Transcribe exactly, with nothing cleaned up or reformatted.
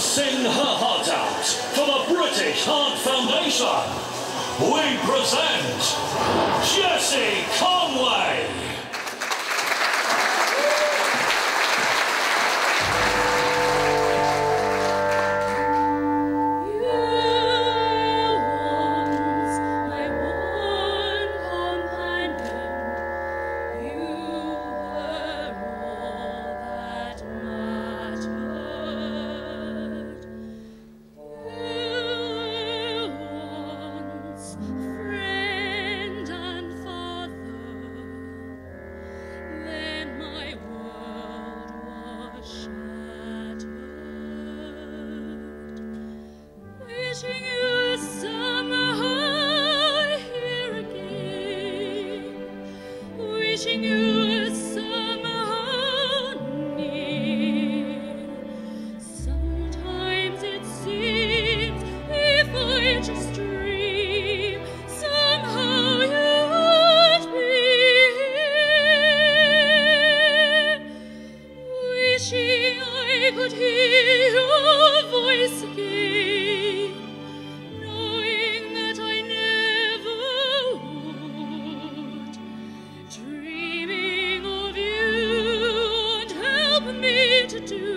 Let's sing her heart out for the British Heart Foundation. We present Jessie Conway. Wishing you summer high here again, wishing you summer how near. Sometimes it seems if I just dream, somehow you would be here. Wishing I could hear your voice again, to do